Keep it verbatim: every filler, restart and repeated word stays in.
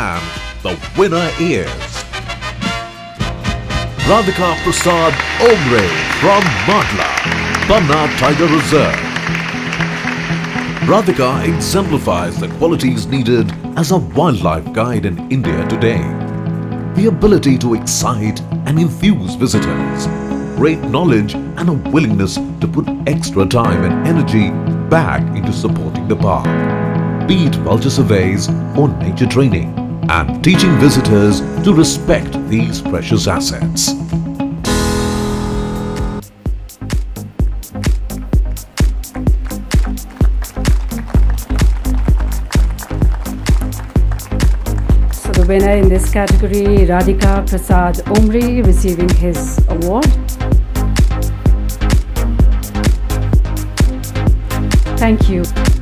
And the winner is Radhika Prasad Omre from Madla, Panna Tiger Reserve. Radhika exemplifies the qualities needed as a wildlife guide in India today. The ability to excite and enthuse visitors, great knowledge and a willingness to put extra time and energy back into supporting the park, be it vulture surveys or nature training, and teaching visitors to respect these precious assets. So the winner in this category, Radhika Prasad Omre, receiving his award. Thank you.